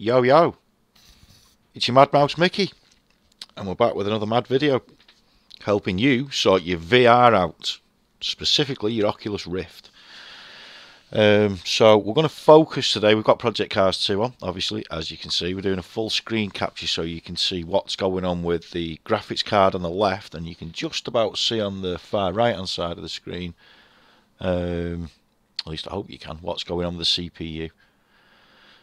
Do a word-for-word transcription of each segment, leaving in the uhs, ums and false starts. Yo, yo, it's your Mad Mouse Mickey, and we're back with another Mad Video, helping you sort your V R out, specifically your Oculus Rift. Um, so we're going to focus today. We've got Project Cars two on, obviously, as you can see. We're doing a full screen capture so you can see what's going on with the graphics card on the left, and you can just about see on the far right-hand side of the screen, um, at least I hope you can, what's going on with the C P U.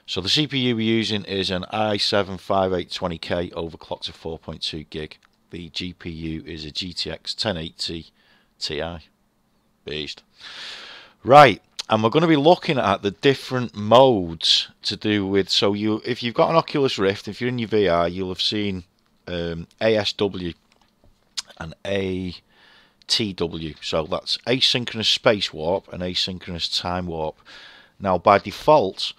So the C P U we're using is an i seven fifty-eight twenty K overclocked to four point two gig. The G P U is a G T X ten eighty T I. Beast. Right, and we're going to be looking at the different modes to do with. So you, if you've got an Oculus Rift, if you're in your V R, you'll have seen um, A S W and A T W. So that's Asynchronous Spacewarp and Asynchronous Time Warp. Now, by default,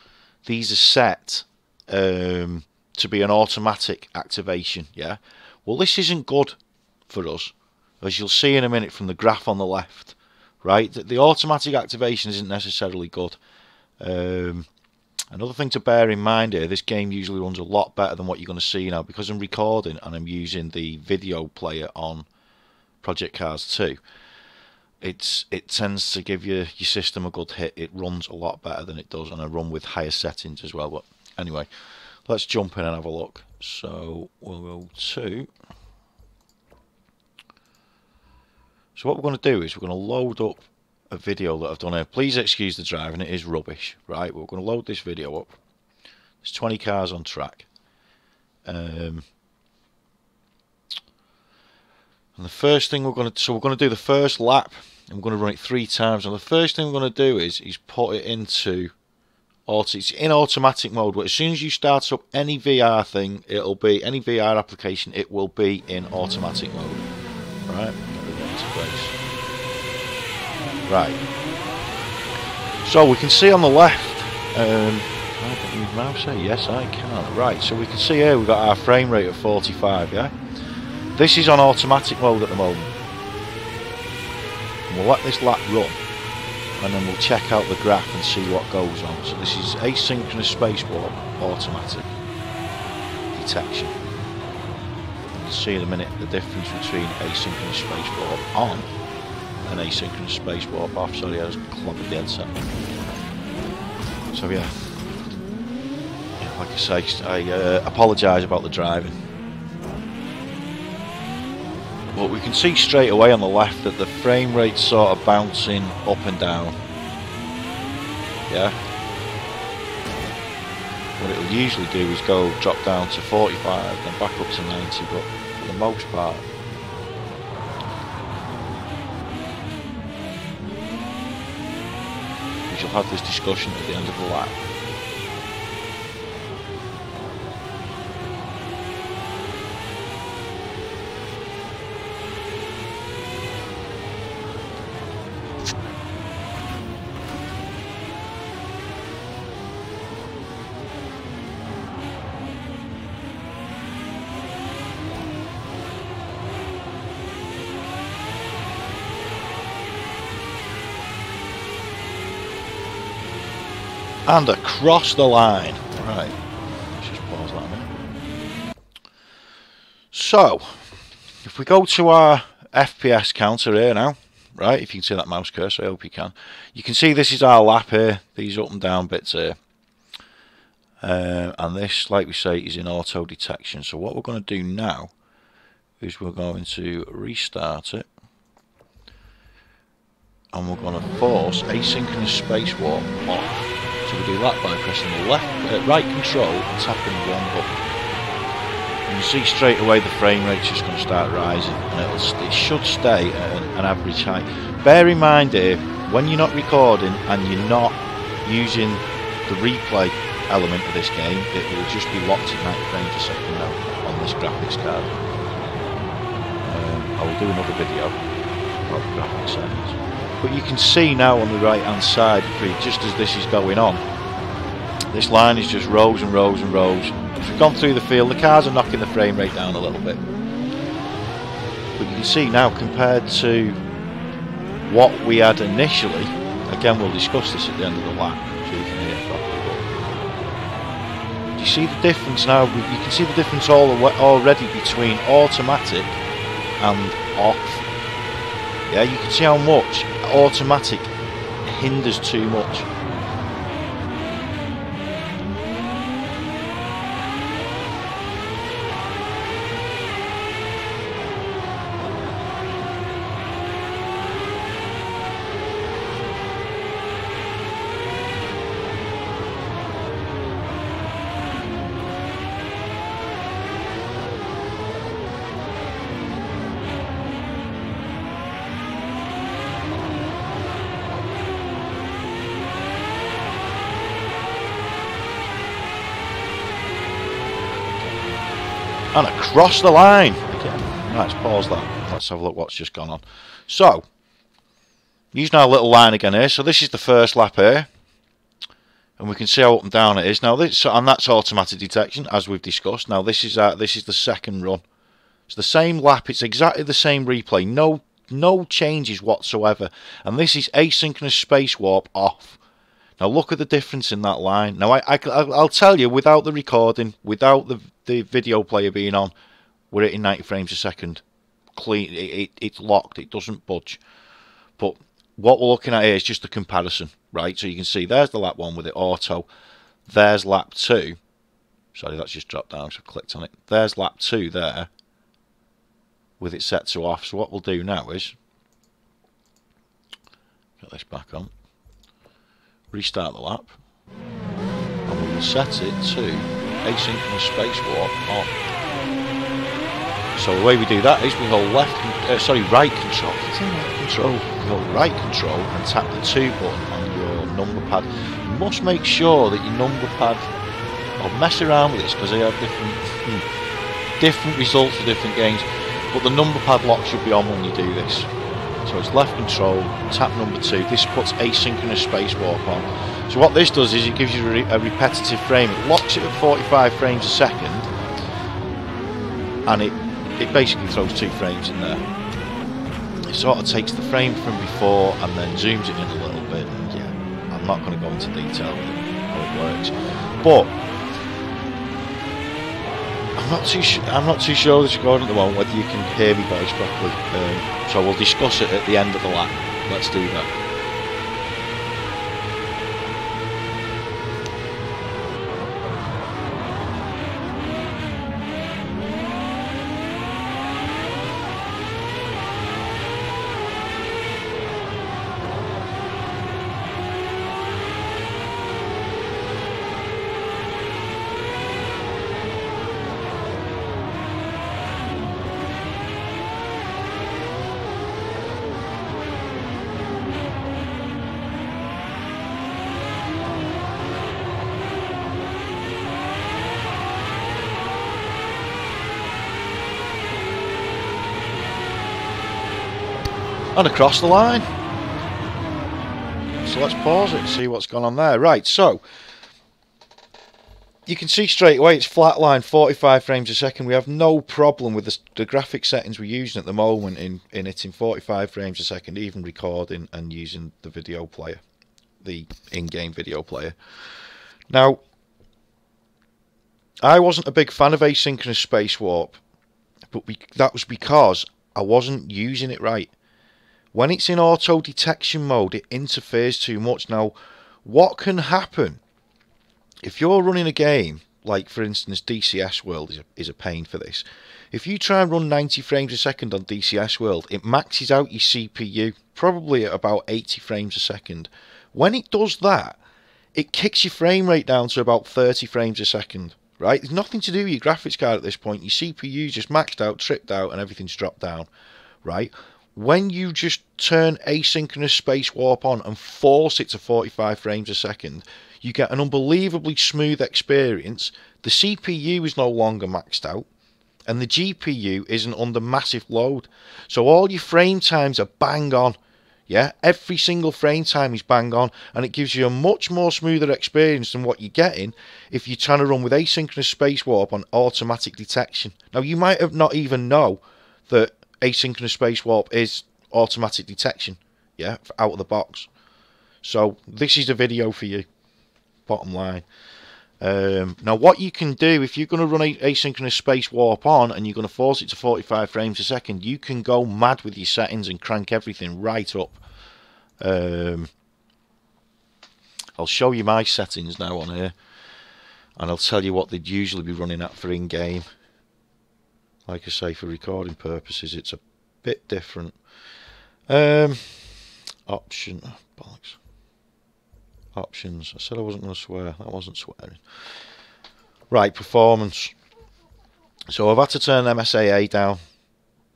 these are set um, to be an automatic activation, yeah? Well, this isn't good for us, as you'll see in a minute from the graph on the left, right? The, the automatic activation isn't necessarily good. Um, another thing to bear in mind here, this game usually runs a lot better than what you're going to see now, because I'm recording and I'm using the video player on Project Cars two. It's, it tends to give your, your system a good hit. It runs a lot better than it does, and I run with higher settings as well. But anyway, let's jump in and have a look. So we'll go to... So what we're going to do is we're going to load up a video that I've done here. Please excuse the driving, it is rubbish, right? We're going to load this video up. There's twenty cars on track. Um... And the first thing we're going to, so we're going to do the first lap, and we're going to run it three times. And the first thing we're going to do is is put it into auto. It's in automatic mode. But as soon as you start up any V R thing, it'll be any V R application. It will be in automatic mode. Right. Right. So we can see on the left. Um, I can move mouse here. Yes, I can. Right. So we can see here we've got our frame rate of forty-five. Yeah. This is on automatic mode at the moment. And we'll let this lap run, and then we'll check out the graph and see what goes on. So this is asynchronous spacewalk, automatic detection. We'll see in a minute the difference between asynchronous spacewalk on and asynchronous spacewalk off. Sorry, I just clobbered the headset. So yeah, yeah like I say, I uh, apologise about the driving. But we can see straight away on the left that the frame rate's sort of bouncing up and down. Yeah. What it'll usually do is go drop down to forty-five, then back up to ninety, but for the most part... we shall have this discussion at the end of the lap. And across the line. Right. Let's just pause that a minute. So, if we go to our F P S counter here now, right, if you can see that mouse cursor, I hope you can. You can see this is our lap here, these up and down bits here. Uh, and this, like we say, is in auto detection. So what we're going to do now is we're going to restart it. And we're going to force asynchronous spacewalk on. So we do that by pressing the left, uh, right control and tapping one button. And you see straight away the frame rate's just going to start rising, and it'll, it should stay at an, an average height. Bear in mind here, when you're not recording and you're not using the replay element of this game, it will just be locked at ninety frames a second now on this graphics card. Um, I will do another video about the graphics settings. But you can see now on the right hand side, just as this is going on, this line is just rows and rows and rows. As we've gone through the field, the cars are knocking the frame rate down a little bit. But you can see now, compared to what we had initially, again we'll discuss this at the end of the lap, so you can hear properly. But you you see the difference now. You can see the difference all already between automatic and off. Yeah, you can see how much automatic hinders too much. And across the line again. Right, let's pause that. Let's have a look what's just gone on. So, using our little line again here. So this is the first lap here. And we can see how up and down it is. Now this, and that's automatic detection, as we've discussed. Now this is uh, this is the second run. It's the same lap. It's exactly the same replay. No, no changes whatsoever. And this is asynchronous space warp off. Now look at the difference in that line. Now I, I, I'll tell you, without the recording, without the the video player being on, we're hitting ninety frames a second. Clean, it, it, it's locked. It doesn't budge. But what we're looking at here is just the comparison, right? So you can see there's the lap one with it auto. There's lap two. Sorry, that's just dropped down. So I've clicked on it. There's lap two there with it set to off. So what we'll do now is get this back on. Restart the lap, and we will set it to asynchronous space warp on. So the way we do that is we hold left, uh, sorry, right control. Control. We hold right control and tap the two button on your number pad. You must make sure that your number pad. I'll mess around with this because they have different different results for different games. But the number pad lock should be on when you do this. So it's left control, tap number two. This puts asynchronous spacewarp on. So what this does is it gives you a repetitive frame. It locks it at forty-five frames a second, and it it basically throws two frames in there. It sort of takes the frame from before and then zooms it in a little bit. And yeah, I'm not going to go into detail with how it works, but. I'm not too sure. I'm not too sure this is going at the moment whether you can hear me voice properly. Um, so we'll discuss it at the end of the lap. Let's do that. And across the line. So let's pause it and see what's gone on there. Right, so you can see straight away it's flat line, forty-five frames a second. We have no problem with the, the graphic settings we're using at the moment in, in hitting forty-five frames a second, even recording and using the video player, the in-game video player. Now, I wasn't a big fan of asynchronous space warp, but we, that was because I wasn't using it right. When it's in auto detection mode, it interferes too much. Now, what can happen if you're running a game, like for instance D C S World is a, is a pain for this. If you try and run ninety frames a second on D C S World, it maxes out your C P U, probably at about eighty frames a second. When it does that, it kicks your frame rate down to about thirty frames a second, right? There's nothing to do with your graphics card at this point. Your C P U just maxed out, tripped out, and everything's dropped down, right? When you just turn asynchronous space warp on and force it to forty-five frames a second, you get an unbelievably smooth experience. The C P U is no longer maxed out, and the G P U isn't under massive load. So all your frame times are bang on. Yeah, every single frame time is bang on, and it gives you a much more smoother experience than what you're getting if you're trying to run with asynchronous space warp on automatic detection. Now, you might have not even know that asynchronous space warp is automatic detection, yeah, out of the box. So this is the video for you, bottom line. Um, now what you can do, if you're going to run asynchronous space warp on and you're going to force it to forty-five frames a second, you can go mad with your settings and crank everything right up. um, I'll show you my settings now on here, and I'll tell you what they'd usually be running at for in-game. Like I say, for recording purposes it's a bit different. um, option bollocks Options. I said I wasn't going to swear. That wasn't swearing. Right, performance. So I've had to turn M S A A down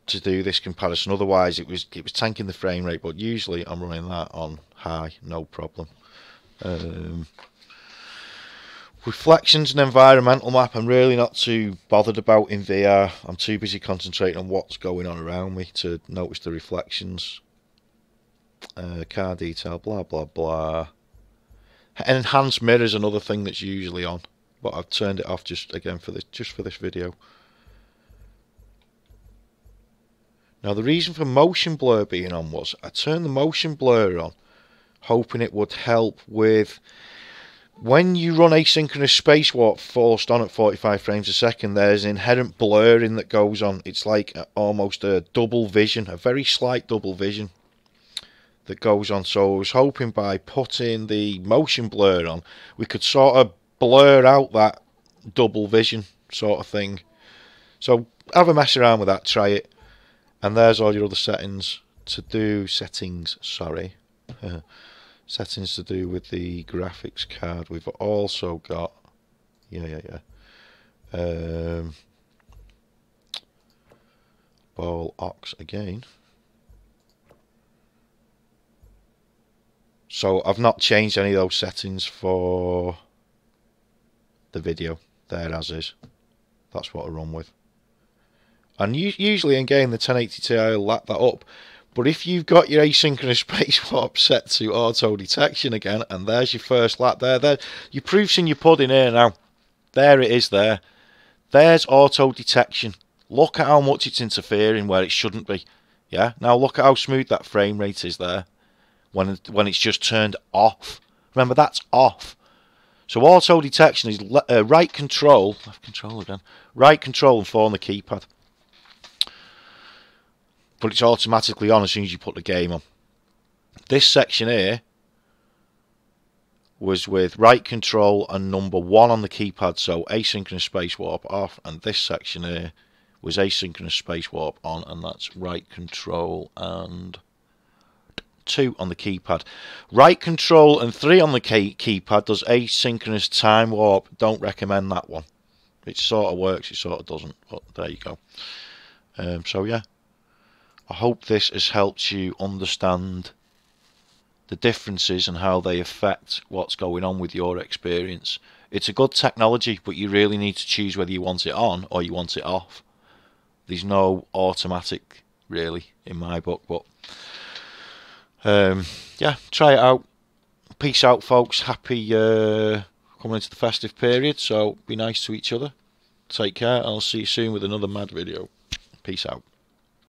to do this comparison. Otherwise, it was it was tanking the frame rate. But usually, I'm running that on high, no problem. Um, reflections and environmental map, I'm really not too bothered about in V R. I'm too busy concentrating on what's going on around me to notice the reflections. Uh, car detail, blah blah blah. Enhanced mirror is another thing that's usually on, but I've turned it off just again for this just for this video. Now the reason for motion blur being on was I turned the motion blur on, hoping it would help with when you run asynchronous space warp forced on at forty-five frames a second. There's an inherent blurring that goes on. It's like a, almost a double vision, a very slight double vision that goes on. So I was hoping by putting the motion blur on, we could sort of blur out that double vision sort of thing. So have a mess around with that, try it. And there's all your other settings to do settings. Sorry, uh, settings to do with the graphics card. We've also got yeah yeah yeah. Um, ball ox again. So I've not changed any of those settings for the video. There as is. That's what I run with. And usually in game the ten eighty Ti will lap that up. But if you've got your asynchronous space warp set to auto detection again, and there's your first lap there. There, your proof's in your pudding here now. There it is there. There's auto detection. Look at how much it's interfering where it shouldn't be. Yeah. Now look at how smooth that frame rate is there. When, when it's just turned off. Remember, that's off. So auto detection is uh, right control, left control again, right control and four on the keypad. But it's automatically on as soon as you put the game on. This section here was with right control and number one on the keypad, so asynchronous space warp off, and this section here was asynchronous space warp on, and that's right control and two on the keypad. Right control and three on the key keypad does asynchronous time warp. Don't recommend that one. It sort of works, it sort of doesn't, but there you go. Um, so yeah, I hope this has helped you understand the differences and how they affect what's going on with your experience. It's a good technology, but you really need to choose whether you want it on or you want it off. There's no automatic really in my book, but Um, yeah, try it out. Peace out, folks. Happy uh, coming into the festive period, so be nice to each other. Take care, and I'll see you soon with another Mad video. Peace out.